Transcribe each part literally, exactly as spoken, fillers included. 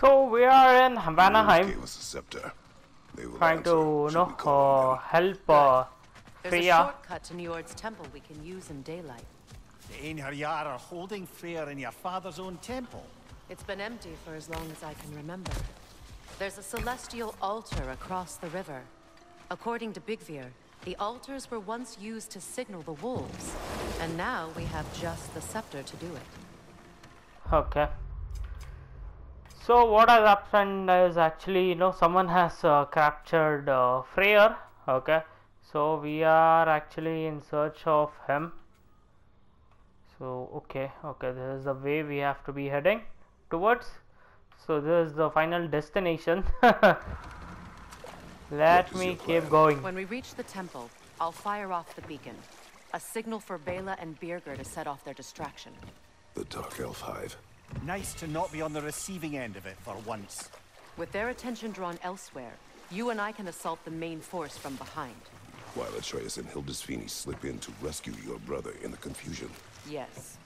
So we are in Havannaheim, trying to you know, uh, help uh, Freya. A shortcut to Nyord's temple we can use in daylight. The Einherjar are holding Freyr in your father's own temple. It's been empty for as long as I can remember. There's a celestial altar across the river. According to Veer, the altars were once used to signal the wolves, and now we have just the scepter to do it. Okay. So what has happened is actually, you know, someone has uh, captured uh, Freyr. Okay. So we are actually in search of him. So okay, okay, this is the way we have to be heading towards. So this is the final destination. Let me keep going. When we reach the temple, I'll fire off the beacon. A signal for Bela and Birgir to set off their distraction. The Dark Elf Hive. Nice to not be on the receiving end of it for once. With their attention drawn elsewhere, you and I can assault the main force from behind. While Atreus and Hildisvini slip in to rescue your brother in the confusion. Yes.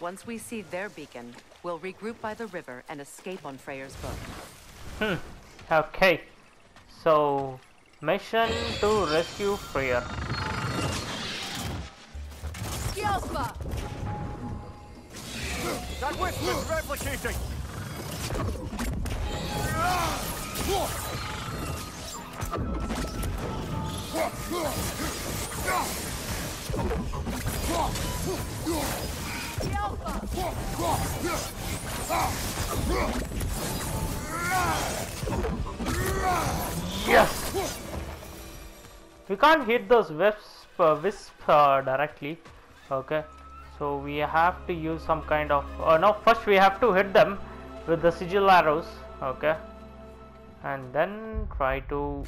Once we see their beacon, we'll regroup by the river and escape on Freyr's boat. Hmm. Okay. So, mission to rescue Freyr. That whisper's replicating! Yes! We can't hit those wisps, uh, wisp uh, directly. Okay. So we have to use some kind of uh, no first we have to hit them with the sigil arrows, okay, and then try to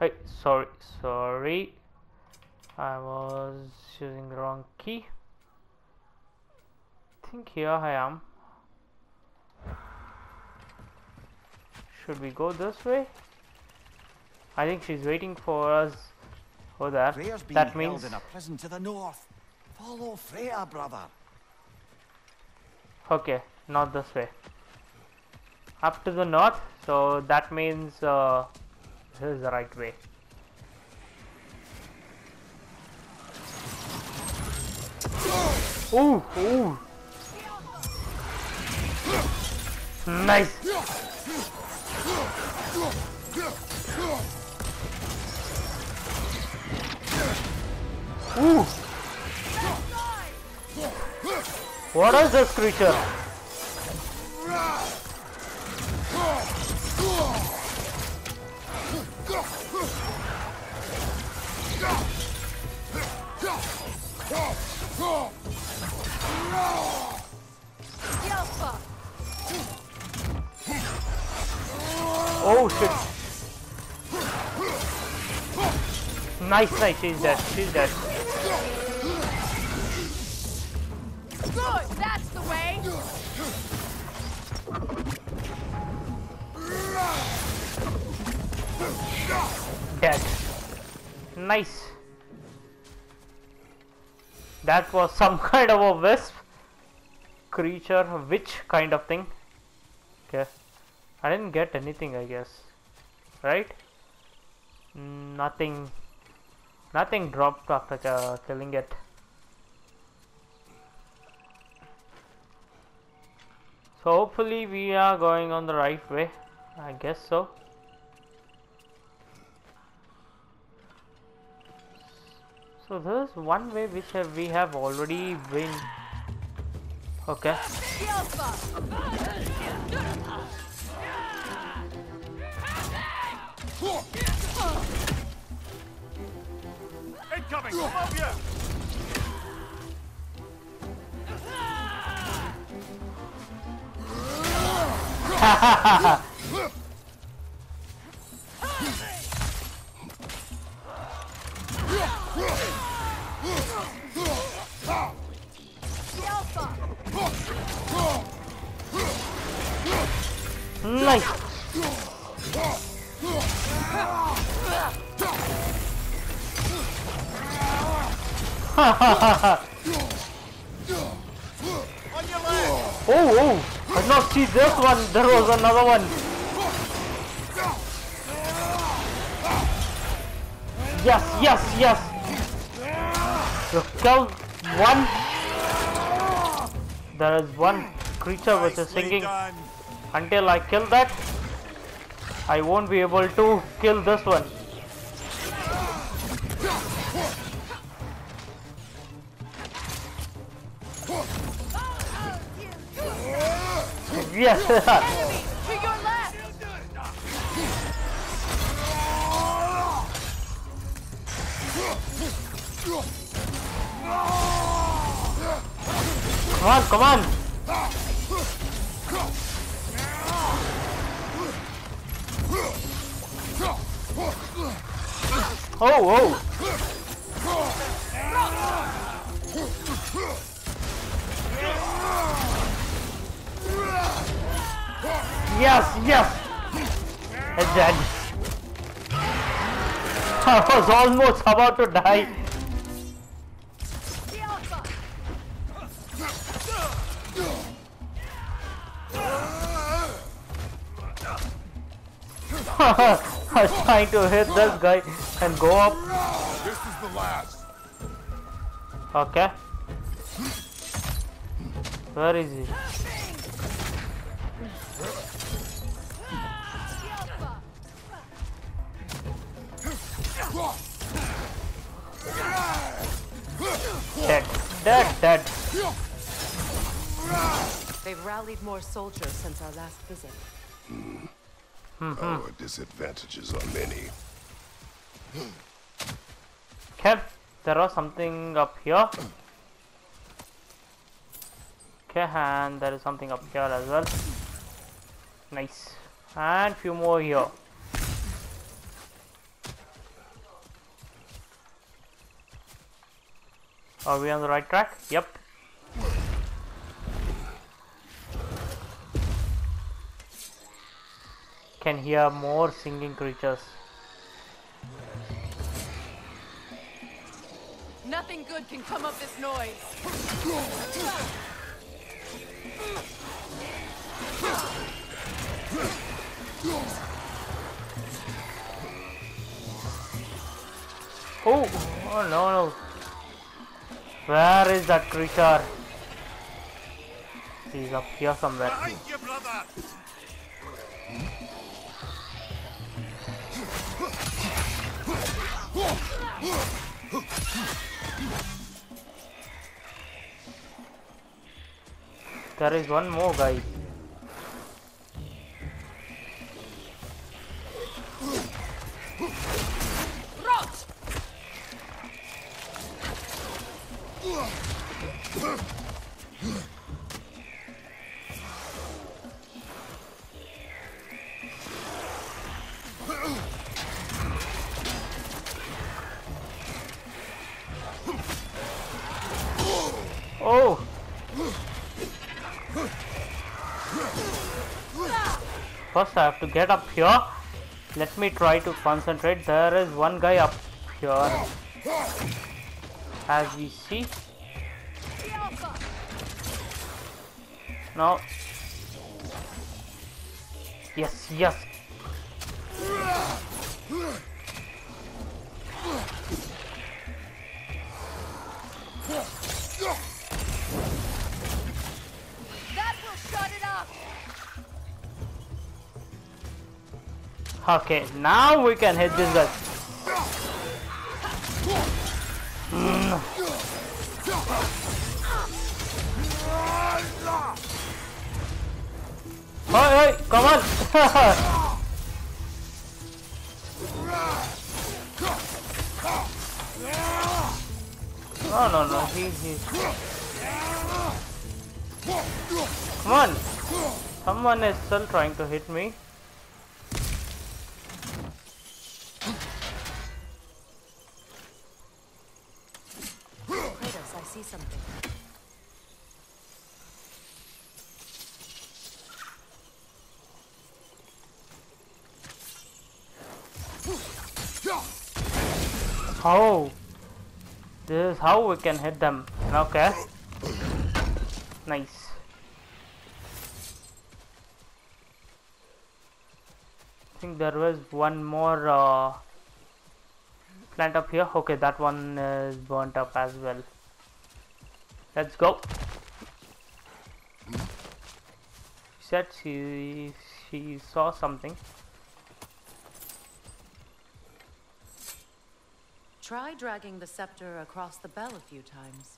hey sorry sorry I was using the wrong key. I think here I am. Should we go this way? I think she's waiting for us. Oh, there. Freya's being that means held in a prison to the north. Follow Freya, brother. Okay, not this way. Up to the north. So that means uh, this is the right way. Ooh, ooh. Nice. Ooh. What is this creature? Oh shit. Nice, nice, she's dead, she's dead. Good, that's the way. Dead. Nice. That was some kind of a wisp creature, witch kind of thing. Okay. I didn't get anything, I guess. Right? Nothing. Nothing dropped after uh, killing it. So hopefully we are going on the right way. I guess so. So this is one way which have we have already been. Okay. Coming. Nice. On your left. oh, oh, no, see this one, there was another one. Yes, yes, yes. You killed one. There is one creature which is singing. Until I kill that, I won't be able to kill this one. Yes! Come on, come on! Oh, oh! Yes, yes! It's dead. I was almost about to die. I was trying to hit this guy and go up. This is the last. Okay. Where is he? Dead, dead, dead. They've rallied more soldiers since our last visit. Hmm. Mm-hmm. Our disadvantages are many. Okay, there was something up here. Okay, and there is something up here as well. Nice. And few more here. Are we on the right track? Yep. Can hear more singing creatures. Nothing good can come of this noise. Oh, oh no no. Where is that creature? He's up here somewhere. You, brother. There is one more guy. Oh! First I have to get up here. Let me try to concentrate. There is one guy up here, as we see. Now, yes, yes. Okay, now we can hit this guy. Mm. Hey, hey, come on! No, no, no, he, he. Come on! Someone is still trying to hit me. Something. Oh, this is how we can hit them. Okay, nice. think there was one more uh, plant up here. Okay, that one is burnt up as well. Let's go. She said she she saw something. Try dragging the scepter across the bell a few times.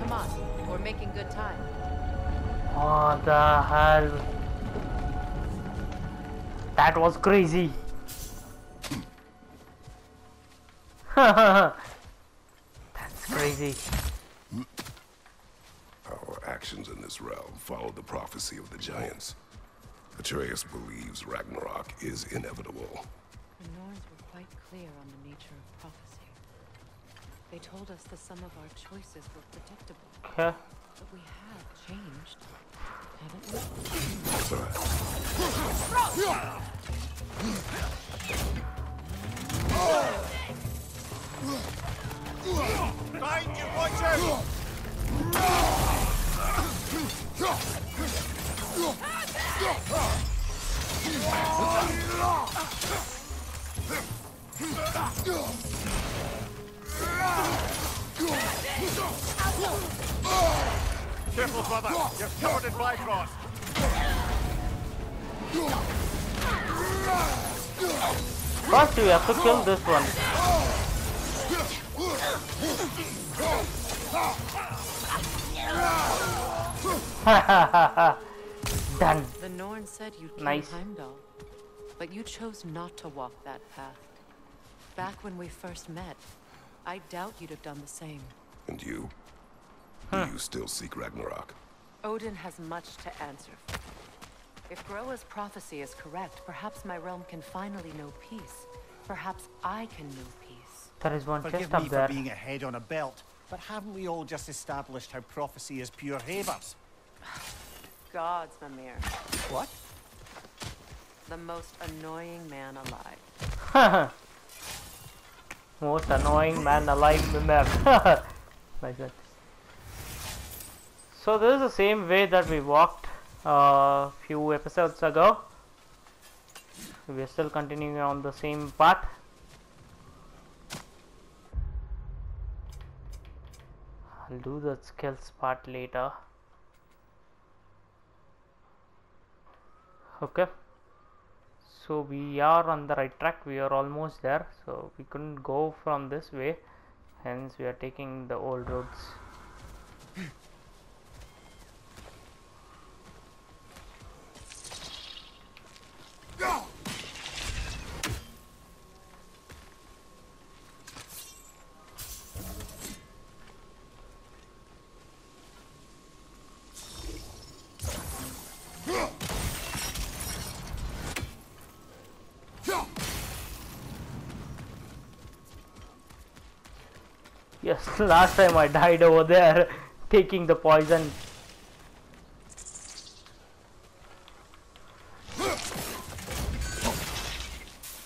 Come on, we're making good time. What the hell? That was crazy. That's crazy. Our actions in this realm follow the prophecy of the giants. Atreus believes Ragnarok is inevitable. The Norns were quite clear on the nature of prophecy. They told us the sum of our choices were predictable. Okay. But we have changed, haven't we? That's all right. Find your watcher! Careful, brother. You're covered in Bifrost. First, you have to kill this one. Done. The Norn said you'd kill nice. Heimdall, but you chose not to walk that path. Back when we first met, I doubt you'd have done the same. And you? Huh. Do you still seek Ragnarok? Odin has much to answer for. If Groa's prophecy is correct, perhaps my realm can finally know peace. Perhaps I can know peace. There is one Forgive chest up me there. For being a head on a belt. But haven't we all just established how prophecy is pure havers? Gods, Mimir. What? The most annoying man alive. Most annoying man alive, Mimir. Like that. So this is the same way that we walked a uh, few episodes ago. We are still continuing on the same path. I'll do the skills part later. Okay. So we are on the right track. We are almost there. So we couldn't go from this way. Hence we are taking the old roads. Last time I died over there taking the poison.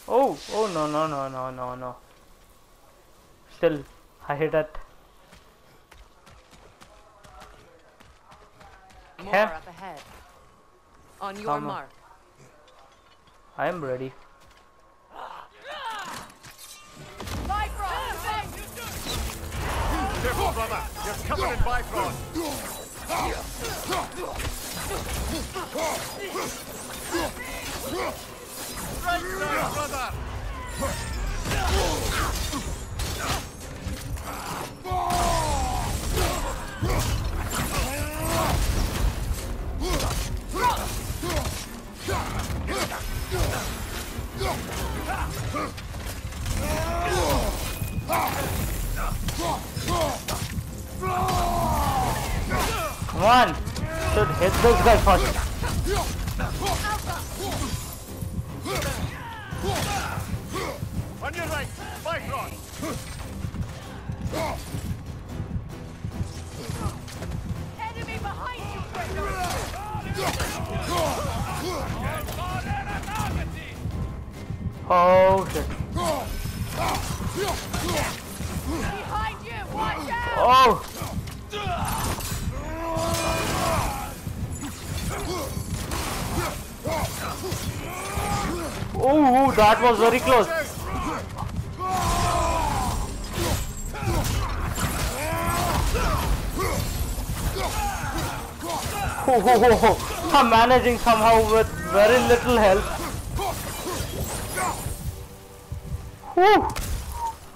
Oh, oh no, no, no, no, no, no. Still, I hit it. More up ahead. On your Come mark. I am ready. Careful, brother! You're covered in Bifrost! Right there, brother! Come on! Should hit this guy first. On your right, fight on. Enemy behind you, Freya! Oh shit! Oh! Oh, that was very close. Oh, oh, oh, oh. I'm managing somehow with very little help. Whew.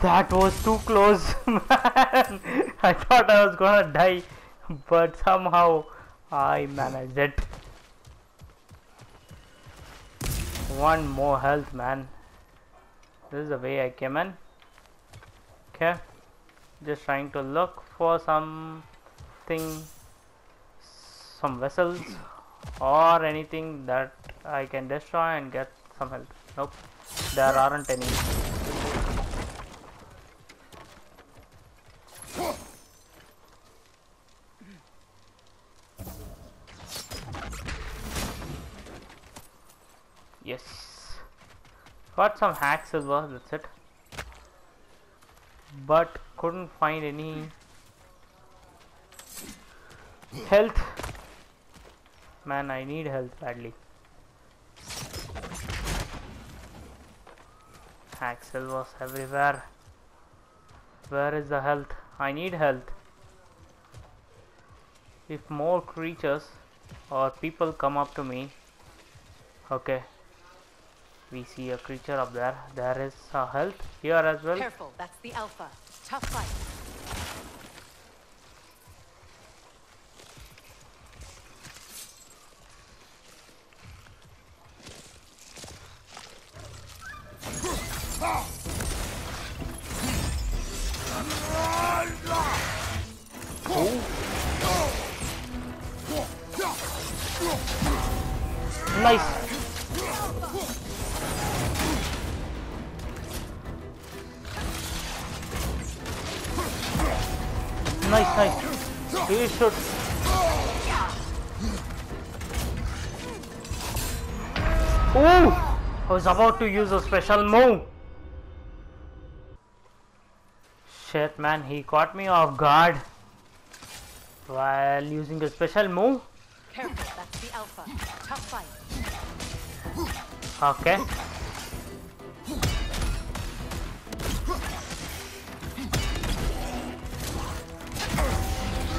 That was too close, man. I thought I was gonna die, but somehow I managed it. One more health, man. This is the way I came in. Okay, just trying to look for something, some vessels or anything that I can destroy and get some health. Nope, there aren't any. Yes, got some hack silver, that's it, but couldn't find any health. Man, I need health badly. Hack silvers everywhere. Where is the health? I need health. If more creatures or people come up to me. Okay. We see a creature up there. There is a health here as well. Careful, that's the alpha. Tough fight. Oh. Nice. Nice, nice. You should. Oh, I was about to use a special move. Shit, man, he caught me off guard while using a special move. Careful, that's the alpha. Tough fight. Okay.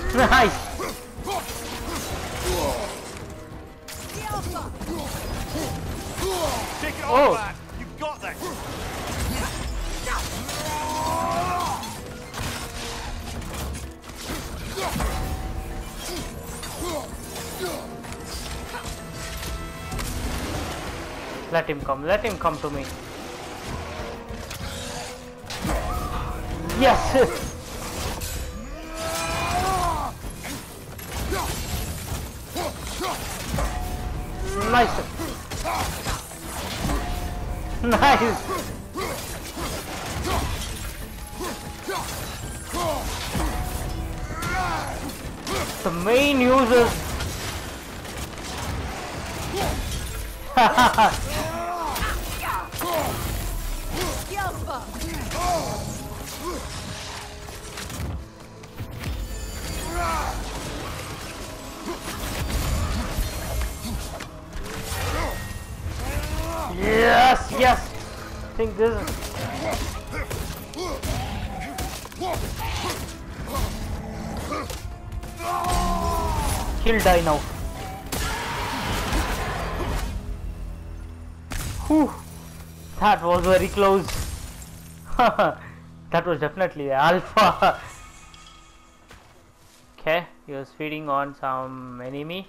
Nice! Take it all back. You got that. Let him come, let him come to me. Yes! Nice. Nice. The main users. Yes, yes. I think this is. He'll die now. Whew. That was very close. That was definitely alpha. Okay, he was feeding on some enemy.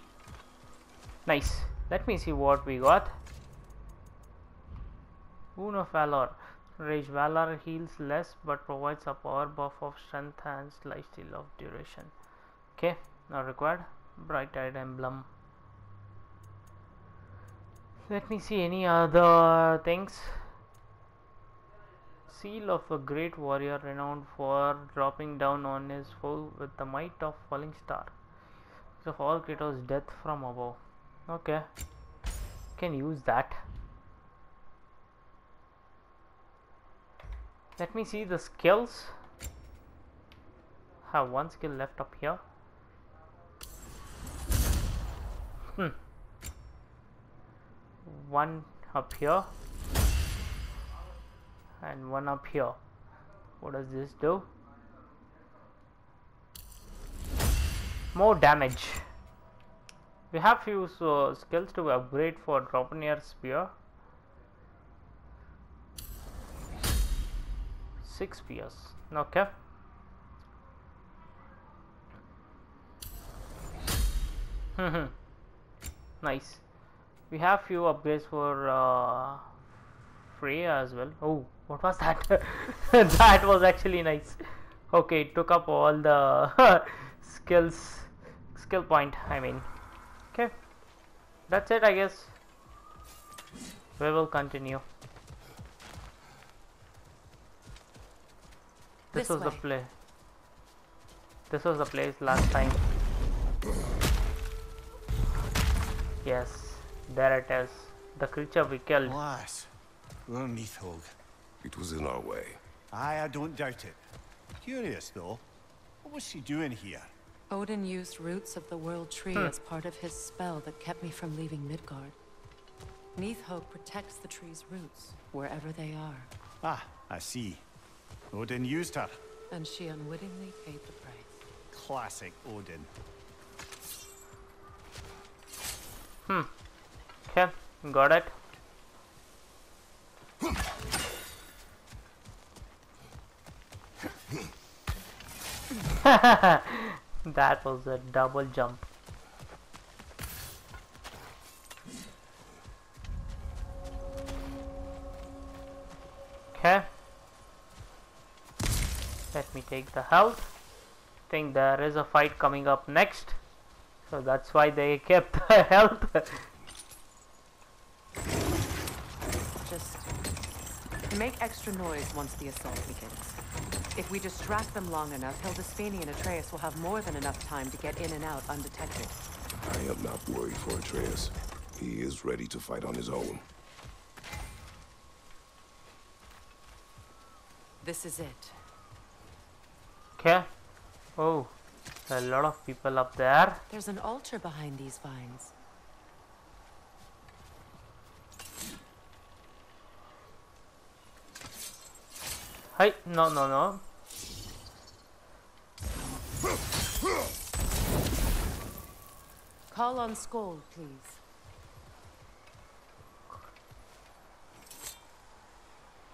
Nice. Let me see what we got. Boon of Valor. Rage Valor heals less but provides a power buff of strength and lifesteal of duration. Okay, not required. Bright Eyed Emblem. Let me see any other things. Seal of a great warrior renowned for dropping down on his foe with the might of falling star. So for all Kratos' death from above. Okay, can use that. Let me see the skills. have one skill left up here. Hmm. One up here and one up here. What does this do? More damage. We have few uh, skills to upgrade for Draupnir spear. Six spears. Okay. Hmm. Nice. We have few upgrades for uh, Freya as well. Oh, what was that? That was actually nice. Okay, it took up all the skills, skill point. I mean. Okay, that's it, I guess. We will continue. This, this was way. the play. This was the place last time. Yes, there it is. The creature we killed. Alas, we're Nithhogg. It was in our way. Aye, I don't doubt it. Curious though, what was she doing here? Odin used roots of the world tree hmm. as part of his spell that kept me from leaving Midgard. Nithhogg protects the tree's roots wherever they are. Ah, I see. Odin used her. And she unwittingly paid the price. Classic Odin. Hmm. Okay, got it. That was a double jump. Okay. Let me take the health. I think there is a fight coming up next. So that's why they kept the health. Just make extra noise once the assault begins. If we distract them long enough, Hildisvini and Atreus will have more than enough time to get in and out undetected. I am not worried for Atreus. He is ready to fight on his own. This is it. Okay. Oh, there are a lot of people up there. There's an altar behind these vines. Hey, no, no, no. Call on Skoll, please.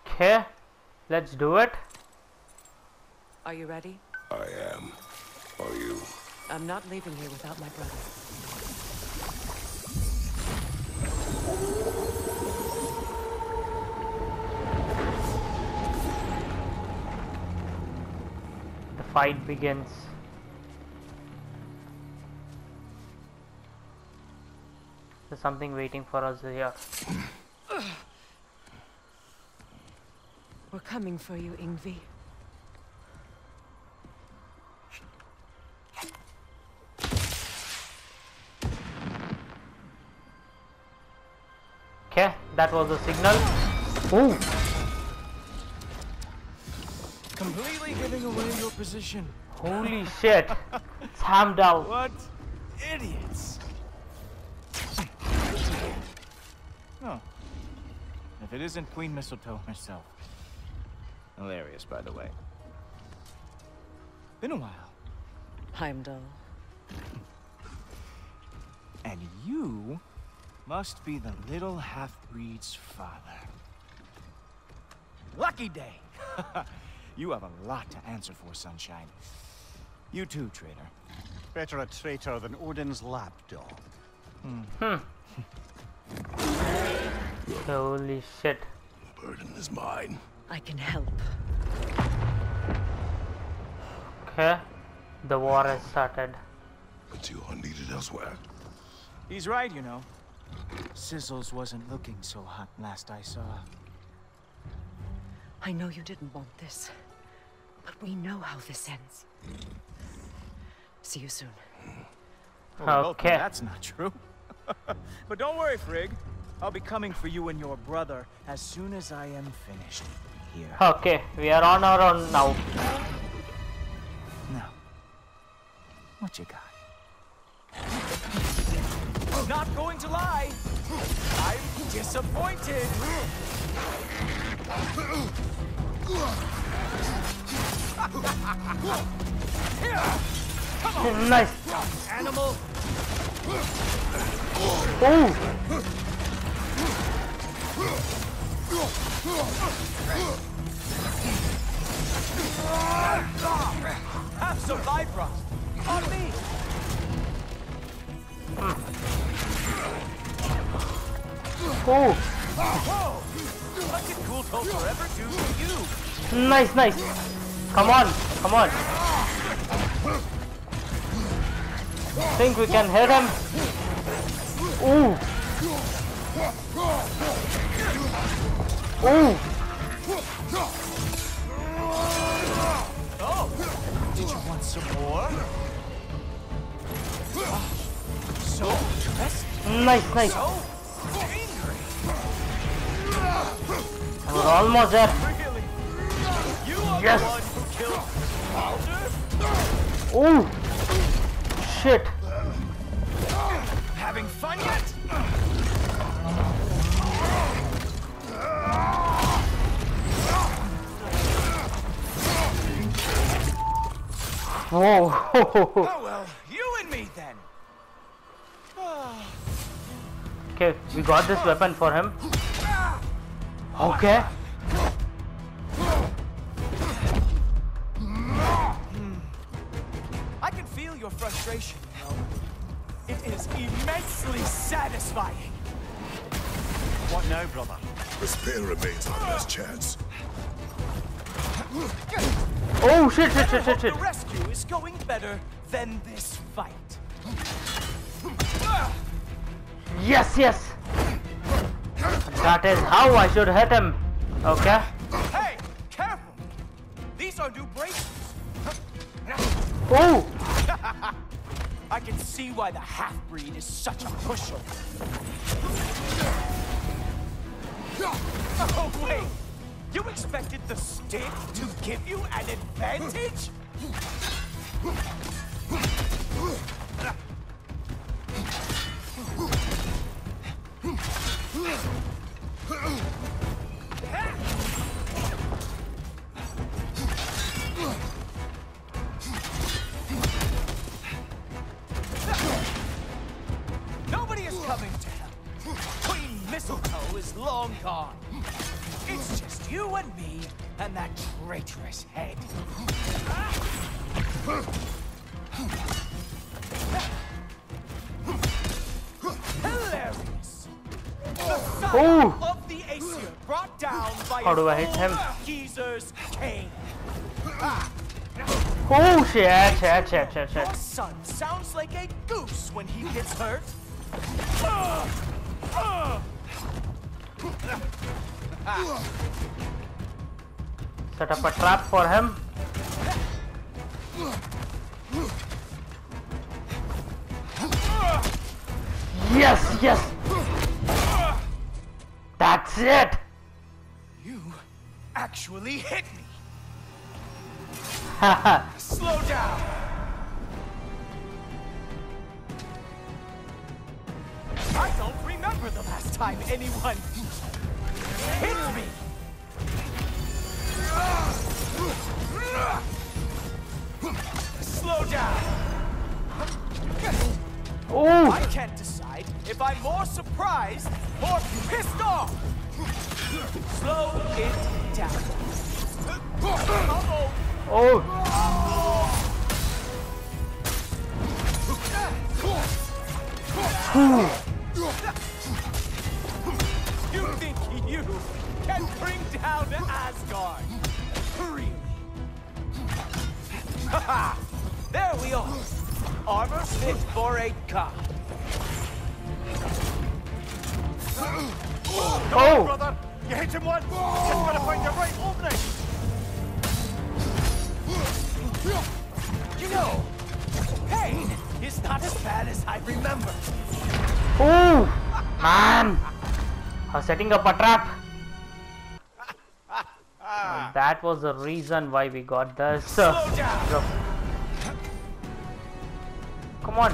Okay, let's do it. Are you ready? I am. Are you? I'm not leaving here without my brother. The fight begins. There's something waiting for us here. We're coming for you, Yngvi. That was the signal. Ooh. Completely giving away your position. Holy shit. It's Heimdall. What idiots. Oh. If it isn't Queen Mistletoe herself. Hilarious, by the way. Been a while. Heimdall. And you must be the little half-breed's father. Lucky day! You have a lot to answer for, Sunshine. You too, traitor. Better a traitor than Odin's lapdog. Hmm. Holy shit. The burden is mine. I can help. Okay. The war has started. But you are needed elsewhere. He's right, you know. Sizzles wasn't looking so hot last I saw. I know you didn't want this, but we know how this ends. See you soon. Well, okay. No, that's not true. But don't worry, Frigg. I'll be coming for you and your brother as soon as I am finished here. Okay, we are on our own now. Now, What you got? Not going to lie, I'm disappointed. Come on. Nice. Animal. Oh. Have some vibra on me. Oh! Whoa! What did cool toes forever do to you? Nice, nice. Come on, come on. Think we can hit him? Oh! Oh! Did you want some more? Oh, so impressed. Nice, nice. So angry. We're almost there. Really? You are yes. The one who killed Baldur? Oh, shit. Having fun yet? Oh. Oh well, you and me then. Okay, we got this weapon for him. Okay. I can feel your frustration. It is immensely satisfying. What now, brother? The spear remains our best chance. Oh shit, shit, shit, shit, shit. The rescue is going better than this fight. Yes, yes. That is how I should hit him. Okay. Hey, careful. These are new braces. Oh. I can see why the half-breed is such a pushover. Oh, wait. You expected the stick to give you an advantage? Nobody is coming to help. Queen Mistletoe is long gone. It's just you and me and that traitorous head. Hilarious! The son Ooh. Of the Aesir brought down by How do I hit him? Geezer's cane. Oh shit, shit, shit, shit, shit. Your son sounds like a goose when he gets hurt. Uh, uh. Set up a trap for him. Yes, yes. That's it. You actually hit me. Slow down. I don't remember the last time anyone hit me! Slow down! Oh. I can't decide if I'm more surprised or pissed off! Slow it down! Uh-oh. Oh! Oh. You think you can bring down Asgard? Really? Haha! There we are! Armor fit for a god. Oh! On, brother! You hit him once! Just gotta find the right opening! You know, pain is not as bad as I remember. Oh! Man! I'm setting up a trap. And that was the reason why we got this. Slow down. Come on.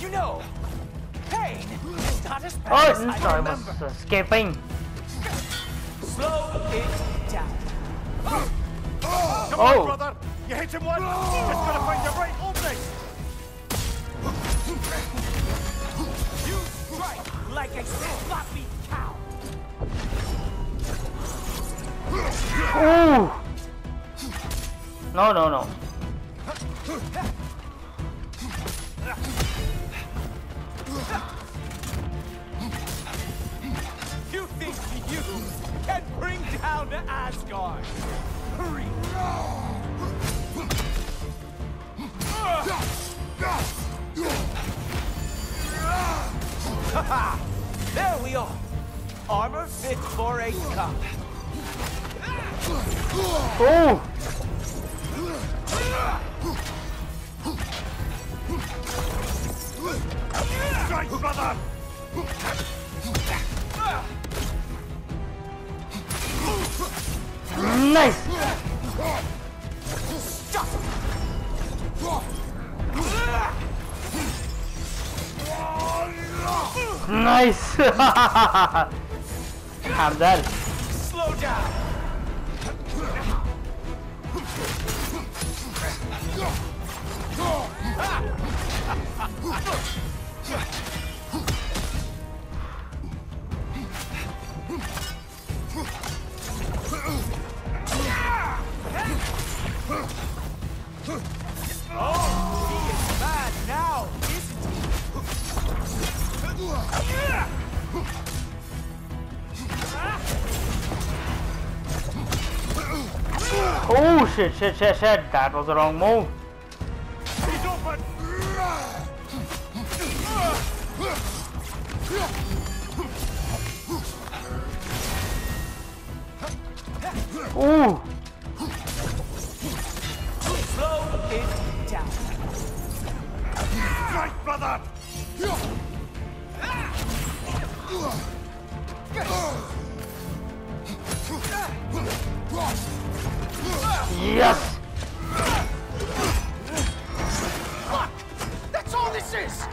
You know, pain is not as bad as I remember. Oh, I was escaping. Slow it down. Oh. Oh. Come on, brother. You hit him once. Oh. He's just gonna find the right opening. You strike like a sloppy cow. Oh. No, no, no. You think you can bring down the Asgard? Hurry! There we are. Armor fit for a cup. Oh! Strike, brother! Nice! Stop! Nice! Have that. Slow down! Oh shit, shit, shit, shit, that was the wrong move. He's open. Oh. Slow it down. Strike, brother. Yes! Fuck! That's all this is!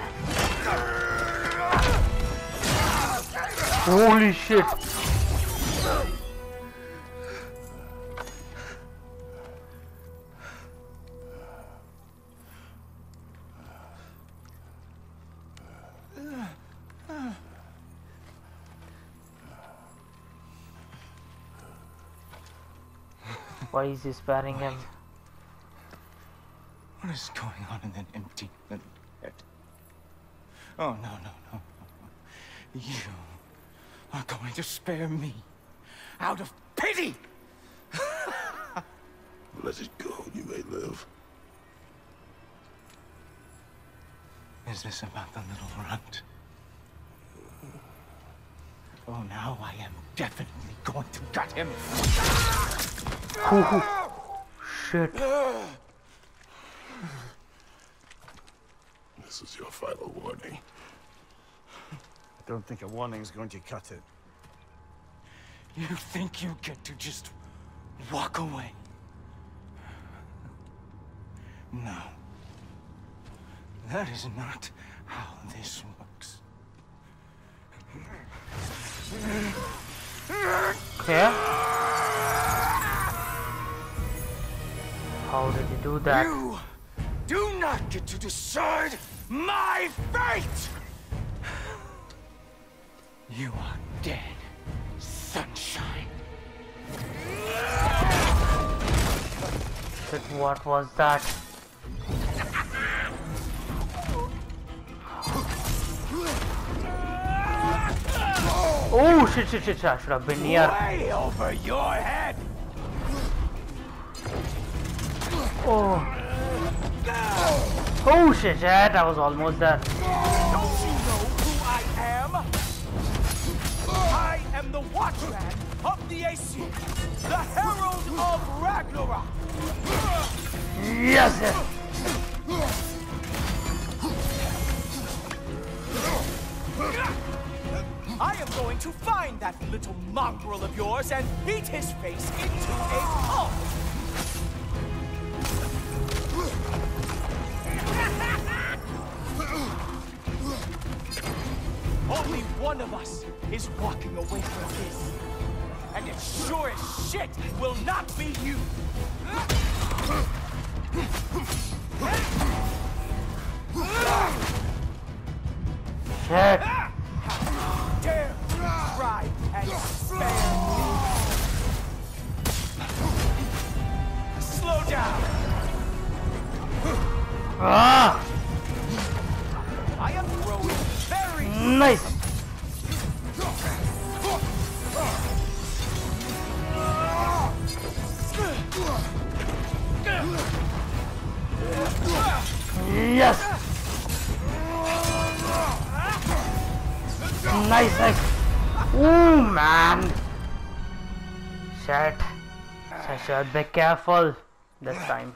Holy shit! Why is he sparing him? What is going on in that empty little head? Oh, no, no, no, no. You are going to spare me out of pity! Let it go, you may live. Is this about the little runt? Oh, now I am definitely going to gut him. Oh, shit. This is your final warning. I don't think a warning's going to cut it. You think you get to just walk away? No. That is not how this works. Yeah? How did you do that? You do not get to decide my fate! You are dead, sunshine. But what was that? Oh shit, shit, shit, shit, I should have been near. Way over your head. Oh. Oh shit, shit, I was almost there. Don't you know who I am? I am the watchman of the A C, the herald of Ragnarok. Yes, yes. I am going to find that little mongrel of yours and beat his face into a pulp! Only one of us is walking away from this. And it sure as shit will not be you! Shit! How dare you try and spare me! Slow down! Ah! I am growing very nice! Yes! Nice, nice! Ooh, man! Shit! I should be careful this time.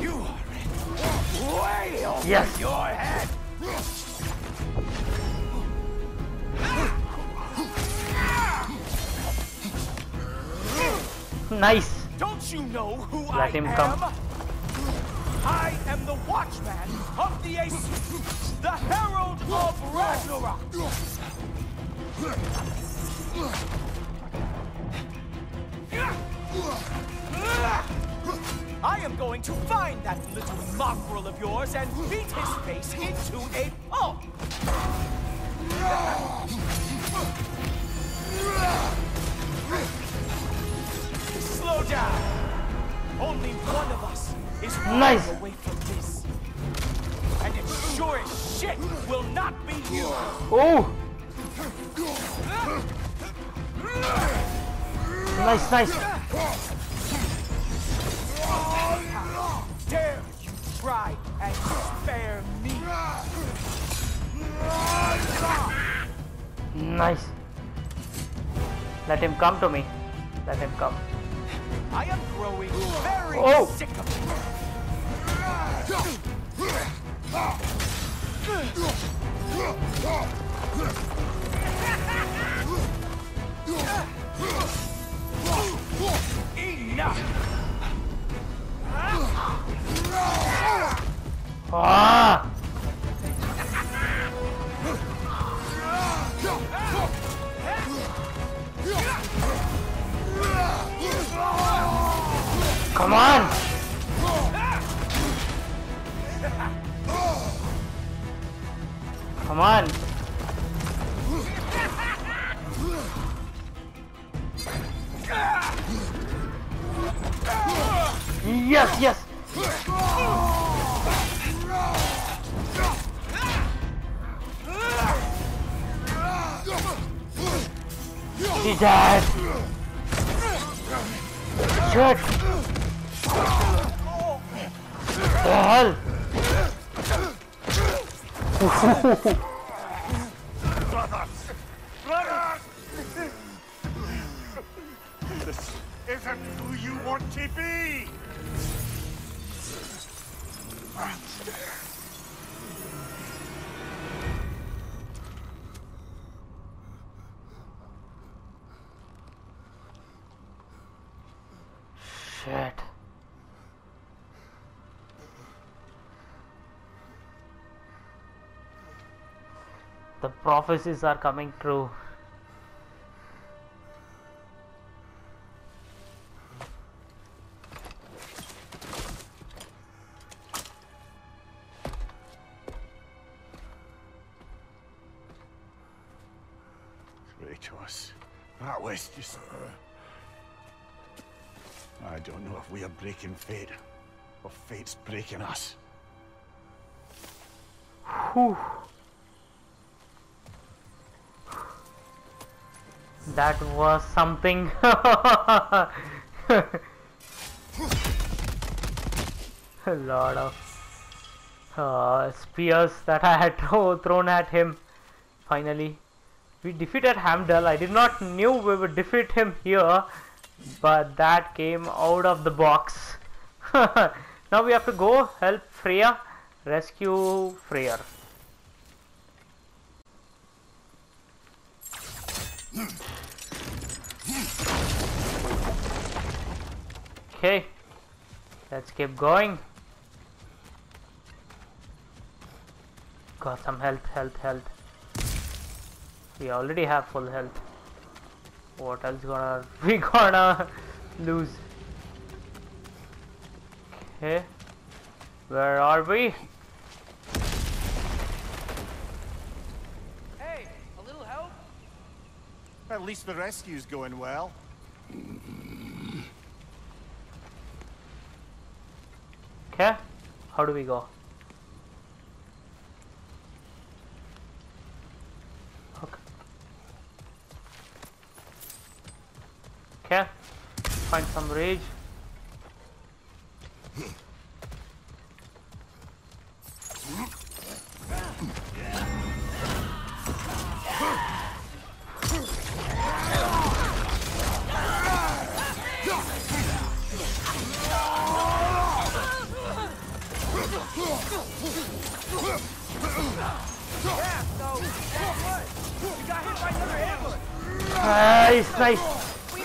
You are way over yes. your head! Nice! Don't you know who Let I him am? Come. I am the watchman of the Aesir, the herald of Ragnarok. I am going to find that little mongrel of yours and beat his face into a pulp. Slow down! Only one of us is nice. away from this. And it sure as shit will not be you! Oh! Nice, nice! How dare you try and spare me! Nice! Let him come to me. Let him come. I am growing very oh. sick of it. Enough! Ah! Come on! Come on! Yes, yes! He died! Shit! The hell? Brothers! Brothers! This isn't who you want to be! Shit. The prophecies are coming true. Kratos, that was just... I don't know if we are breaking fate, or fate's breaking us. Whew. That was something. A lot of uh, spears that I had thrown at him. Finally, we defeated Heimdall. I did not knew we would defeat him here, but that came out of the box. Now we have to go help Freya, rescue Freyr. Okay, let's keep going. Got some health, health, health. We already have full health. What else gonna we gonna lose? Okay, where are we? Hey, a little help? At least the rescue's going well. Okay, how do we go? Okay, find some rage. Nice, nice. Nice. We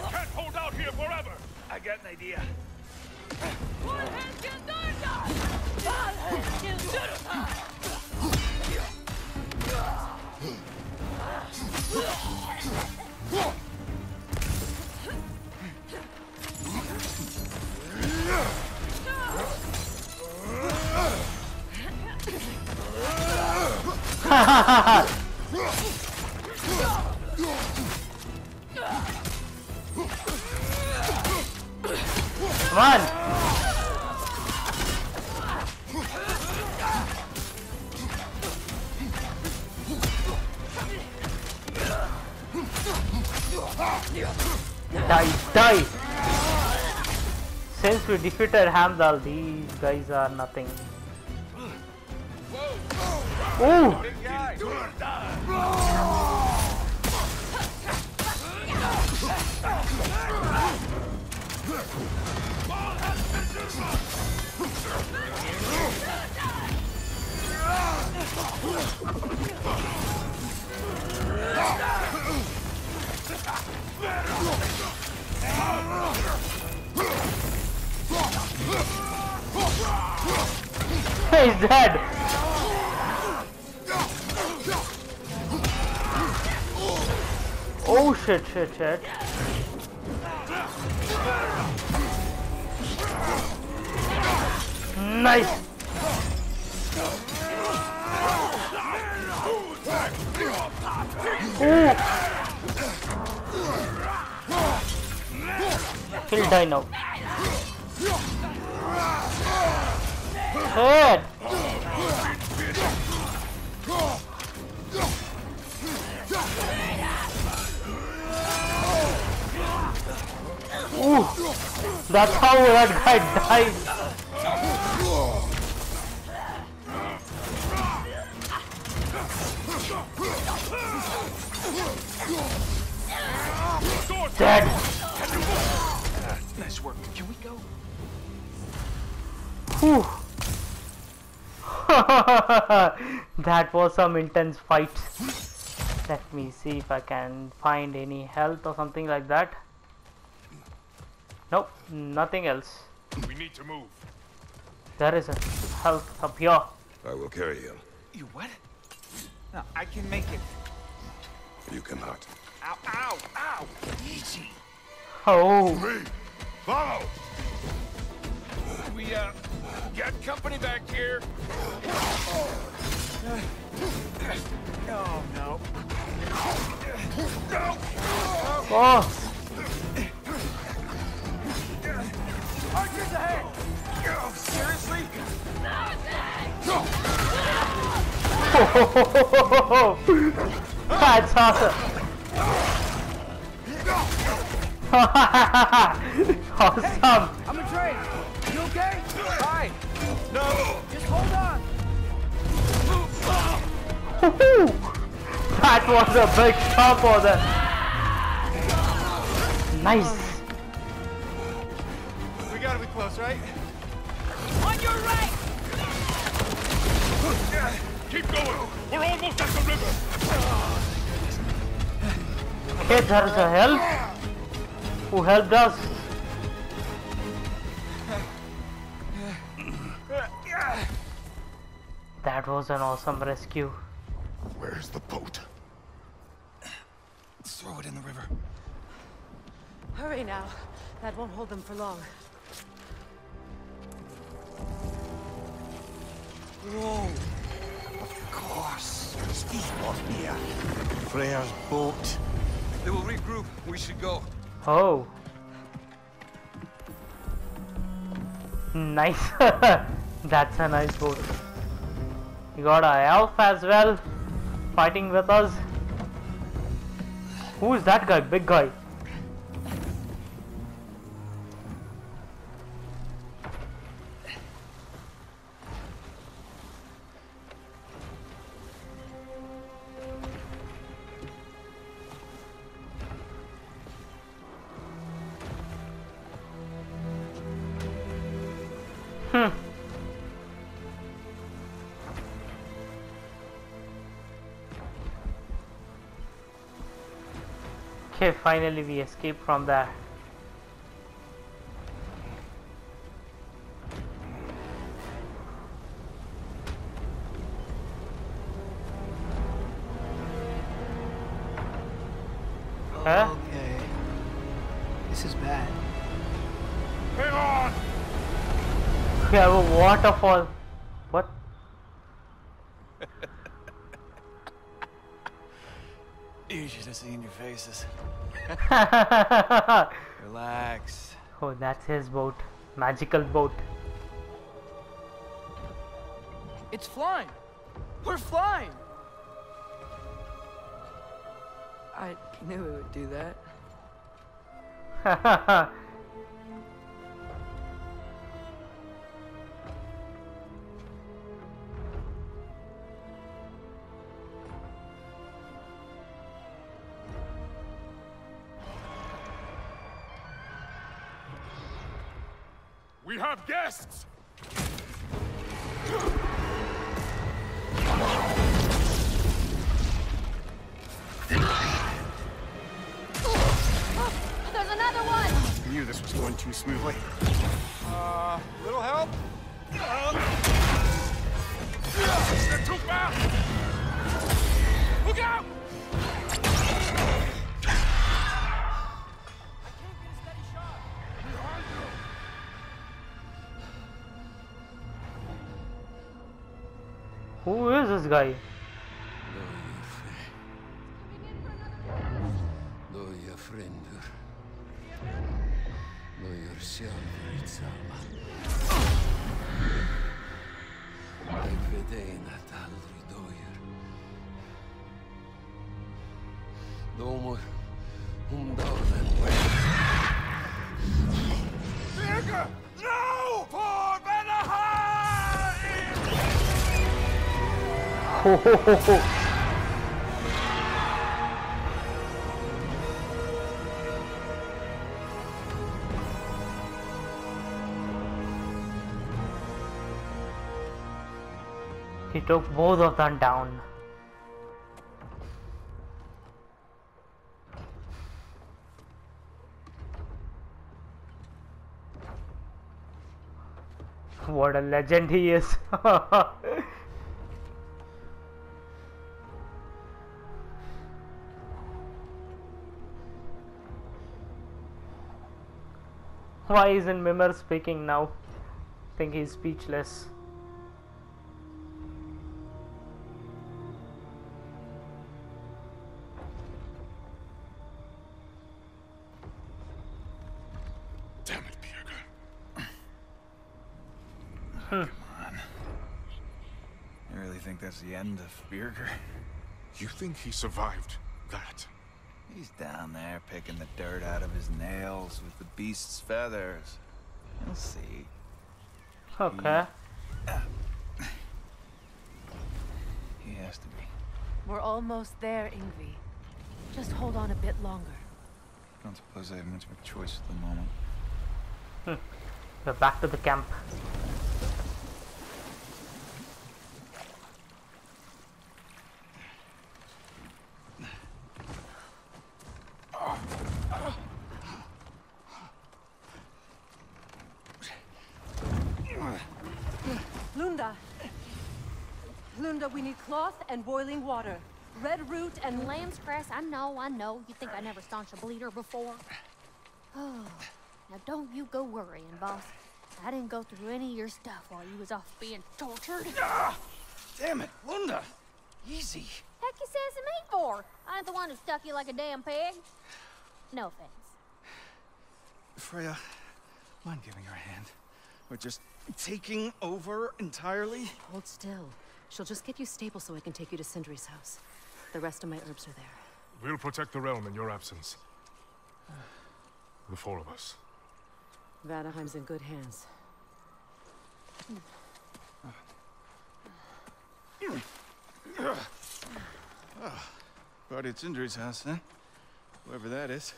can't hold out here forever. I got an idea. Come on! Die, die! Since we defeated Heimdall, these guys are nothing. Ooh! He's dead. Oh shit, shit, shit. Nice. He'll die now. Head. Ooh, that's how that guy died. Dead. Uh, nice work. Can we go? Whew. That was some intense fight. Let me see if I can find any health or something like that. Nope, nothing else. We need to move. There is a health up here. I will carry him. You what? No, I can make it. You cannot. Ow, ow, ow! Easy. Oh. Three. Follow. We, uh, got company back here. Oh, no. Oh. ahead! Oh, seriously? No! That's awesome! Awesome! Hey, I'm a train! You okay? Alright! No! Just hold on! That was a big jump on that! Nice! You gotta be close, right? On your right! Keep going! We're almost at the river! Okay, there's a help. Who helped us? That was an awesome rescue. Where's the boat? Let's throw it in the river. Hurry now. That won't hold them for long. Whoa! Of course! It's here. Freyr's boat. They will regroup. We should go. Oh. Nice. That's a nice boat. You got an elf as well. Fighting with us. Who is that guy? Big guy. Finally we escaped from there. Oh, huh? Okay. This is bad. Hang on! We have a waterfall. What? You should have seen your faces. Relax. Oh, that's his boat. Magical boat. It's flying. We're flying. I knew it would do that. We have guests! Oh, there's another one! I knew this was going too smoothly. Uh, little help? They're too fast! Look out! Who is this guy? Ho ho ho ho. He took both of them down. What a legend he is. Why isn't Mimir speaking now? I think he's speechless. Damn it, Birgir. Huh. Come on. You really think that's the end of Birgir? You think he survived that? He's down there picking the dirt out of his nails with the beast's feathers. You'll see. Okay. He, uh, he has to be. We're almost there, Yngvi. Just hold on a bit longer. I don't suppose I have much of a choice at the moment. Hmm. We're back to the camp. We need cloth and boiling water, red root and lamb's grass. I know, I know. You think I never staunched a bleeder before? Oh, now don't you go worrying, boss. I didn't go through any of your stuff while you was off being tortured. Ah, damn it, Lunda. Easy. Heck you says to me for? I ain't the one who stuck you like a damn pig. No offense. Freya, mind giving her a hand? We're just taking over entirely? Hold still. She'll just get you stable so I can take you to Sindri's house. The rest of my herbs are there. We'll protect the realm in your absence. The four of us. Vanaheim's in good hands. Oh, party at Sindri's house, huh? Whoever that is.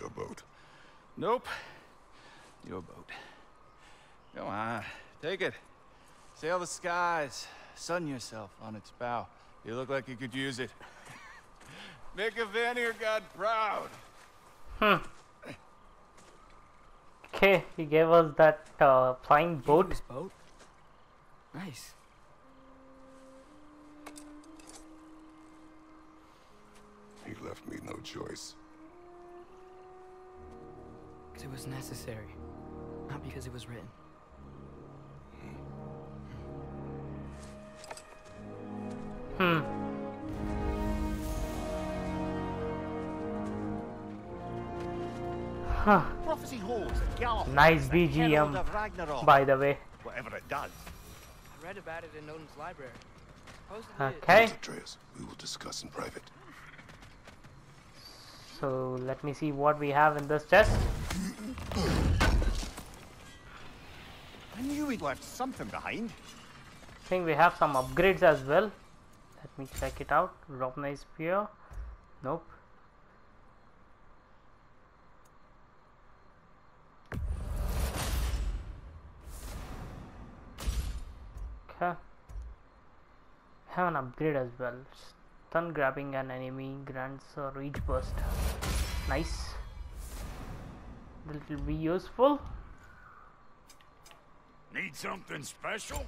Your boat. Nope. Your boat. Go on. Take it. Sail the skies, sun yourself on its bow. You look like you could use it. Make a Vanir god proud. Hmm. Okay, he gave us that uh, flying boat. boat. Nice. He left me no choice. Because it was necessary, not because it was written. Hmm. Huh. Prophecy holds a gallop. Nice B G M, by the way. Whatever it does. I read about it in Odin's library. Okay. Atreus, we will discuss in private. So let me see what we have in this chest. I knew we left something behind. I think we have some upgrades as well. Let me check it out. Draupnir spear. Nope. Okay. Have an upgrade as well. Stun grabbing an enemy grants a reach burst. Nice. This will be useful. Need something special?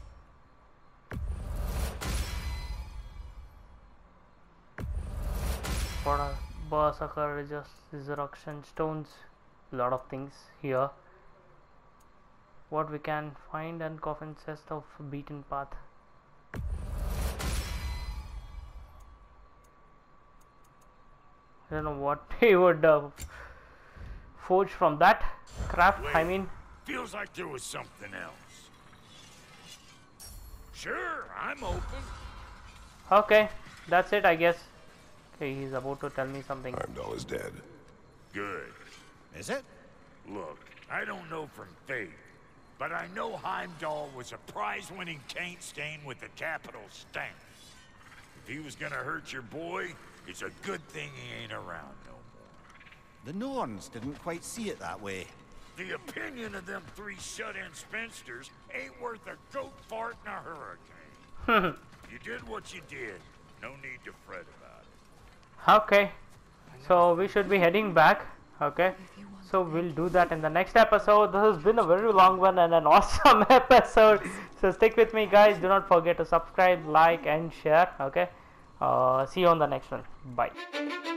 For a berserker, just resurrection stones, a lot of things here. What we can find and coffin chest of beaten path. I don't know what they would uh, forge from that craft. Wait, I mean, feels like there was something else. Sure, I'm open. Okay, that's it, I guess. He's about to tell me something. Heimdall is dead. Good. Is it? Look, I don't know from fate, but I know Heimdall was a prize-winning taint stain with a capital stank. If he was gonna hurt your boy, it's a good thing he ain't around no more. The Norns didn't quite see it that way. The opinion of them three shut-in spinsters ain't worth a goat fart in a hurricane. You did what you did. No need to fret about it. Okay, so we should be heading back. Okay, so we'll do that in the next episode. This has been a very long one and an awesome episode, so stick with me, guys. Do not forget to subscribe, like and share. Okay, uh, see you on the next one. Bye.